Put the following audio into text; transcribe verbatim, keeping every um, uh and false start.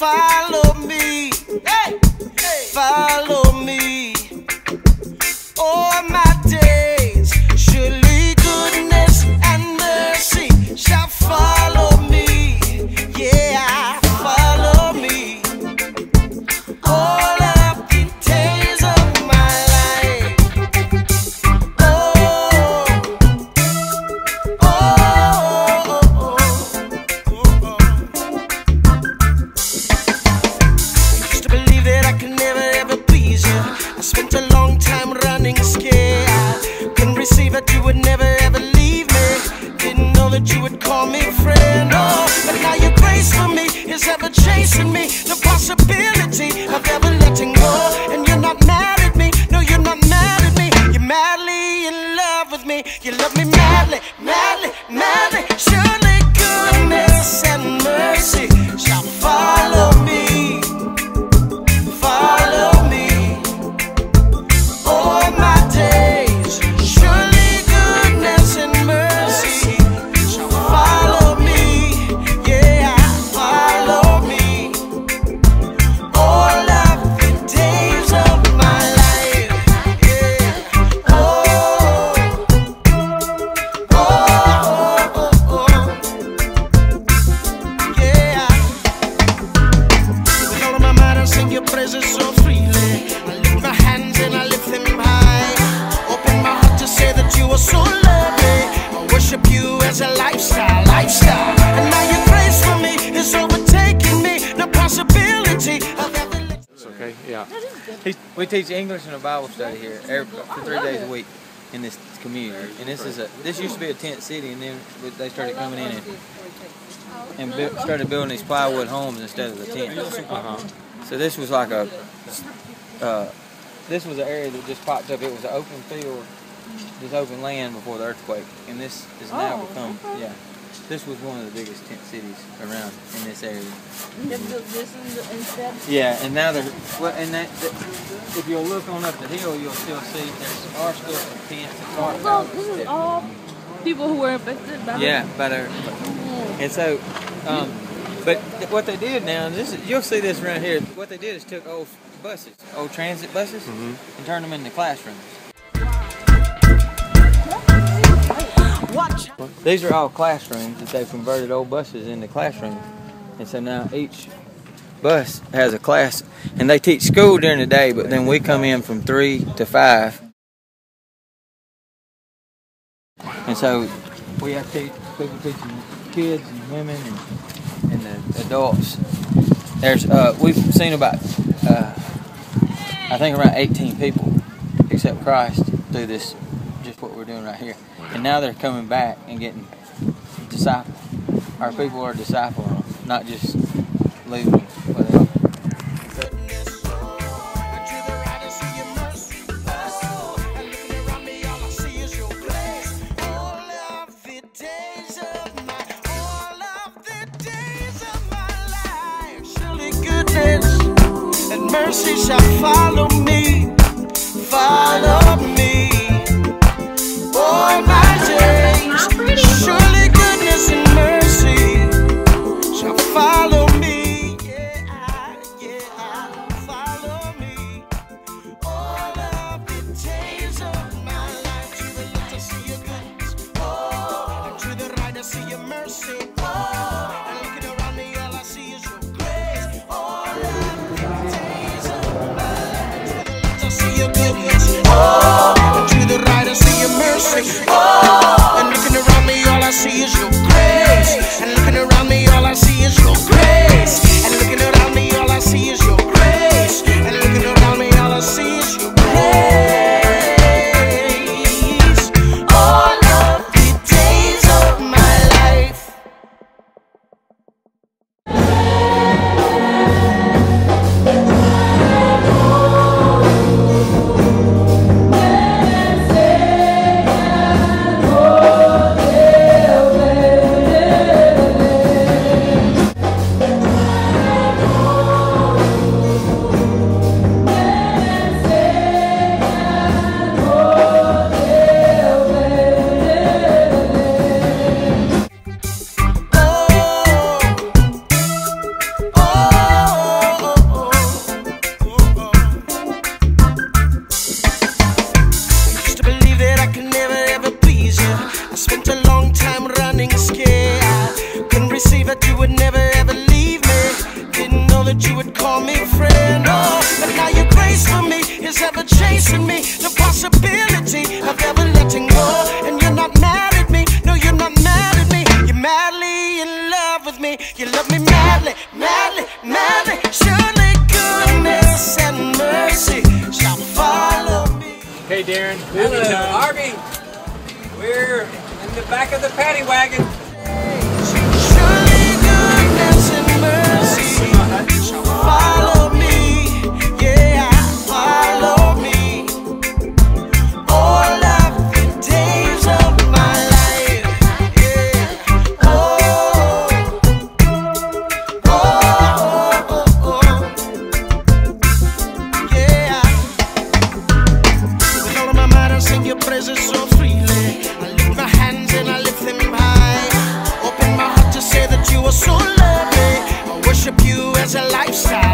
Follow me, hey, hey. Follow me. All my days, surely goodness and mercy shall follow me. Yeah, follow me. All of the days of my life. Oh, oh, oh, oh, oh, oh. Used to believe that I could never ever please you. I spent a long time running scared. Couldn't receive that you would never ever leave me. Didn't know that you would call me friend. Oh, but now your grace for me is ever chasing me. The possibility of ever letting go. And you're not mad at me. No, you're not mad at me. You're madly in love with me. You love me madly, madly, madly. Surely goodness and mercy shall follow me. Follow me. All my days, surely goodness and mercy shall follow me. Yeah, follow me. All of the days of my life. Yeah. Oh, oh, oh, oh. Yeah. With all of my mind, I sing your praises so freely. I lift my hands and I lift them high. Open my heart to say that you are so lovely. I worship you as a lifestyle, lifestyle. And now your grace for me is overtaking me. No possibility of ever letting. It's okay, yeah. He's, we teach English and a Bible study here every, for three days a week in this community. And this is a this used to be a tent city, and then they started coming in and, and bu started building these plywood homes instead of the tents. Uh-huh. So this was like a uh, this was an area that just popped up. It was an open field, just open land before the earthquake, and this has now become yeah. This was one of the biggest tent cities around in this area. They built this instead? Yeah, and now they're, well, and that, that, if you'll look on up the hill, you'll still see there's are still some tents. It's hard well, this is all people who were affected by yeah, by their, and so, um, but what they did now, and this is, you'll see this around here, what they did is took old buses, old transit buses, mm-hmm. and turned them into classrooms. These are all classrooms that they've converted old buses into classrooms. And so now each bus has a class. And they teach school during the day, but then we come in from three to five. And so we have to teach people teaching kids and women and, and the adults. There's uh, we've seen about, uh, I think around eighteen people accept Christ through this. Just what we're doing right here. And now they're coming back and getting discipled. Our people are discipling them, not just leaving them. Goodness and mercy shall follow me. Follow me. All my days, surely goodness and mercy shall follow me. Yeah, yeah, follow me. All of the days of my life. To the left I see your goodness, oh, and to the right I see your mercy, oh, and looking around me all I see is your grace. All of the days of my life. To the left I see your goodness, oh, and to the right I see mercy, oh, and looking around me all I see is your grace, and looking around me all I see is your grace, and looking around me all I see is your grace, and looking around me all I see is your grace. All of the days of my life. Away. me, you love me madly, madly, madly. Surely goodness and mercy shall follow me. Hey Darren. Hello, Harvey. We're in the back of the paddy wagon. Surely goodness and mercy shall follow me. Yeah, follow me. All of the days of my life. Yeah. Oh, oh, oh, oh, oh. Yeah. With all of my mind, I sing your praises so freely. I lift my hands and I lift them high. Open my heart to say that you are so lovely. I worship you as a lifestyle.